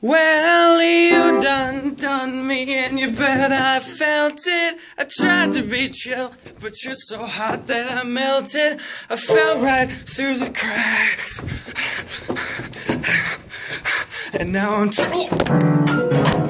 Well, you done me, and you bet I felt it. I tried to be chill, but you're so hot that I melted. I fell right through the cracks, and now I'm trouble.